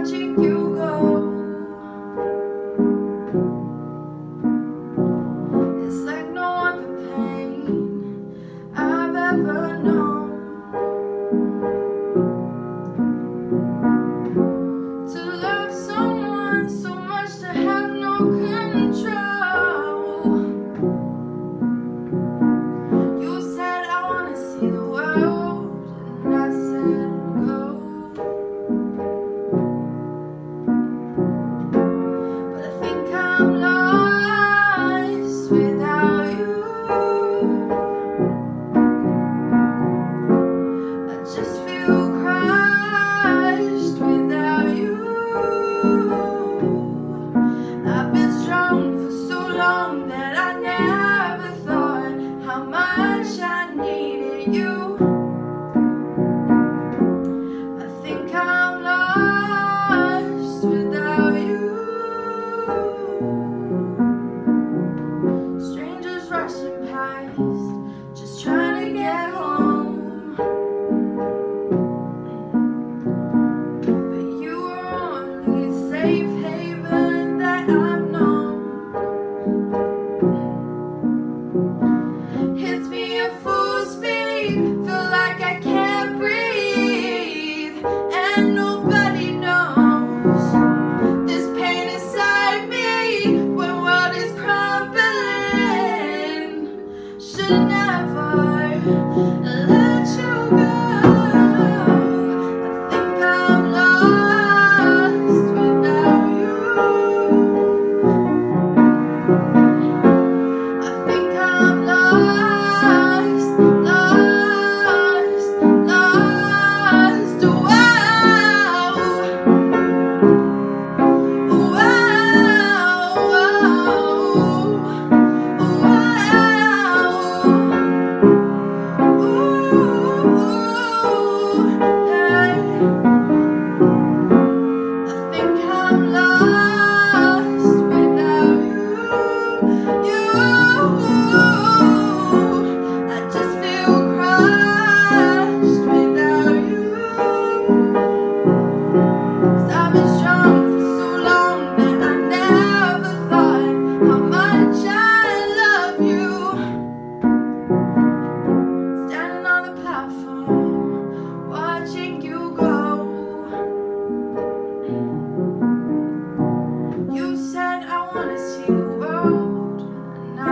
watching you go. It's like no other pain I've ever known. To love someone so much to have no control. You said I wanna see the world, and I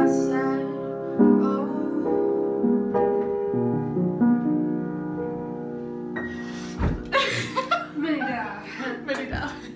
said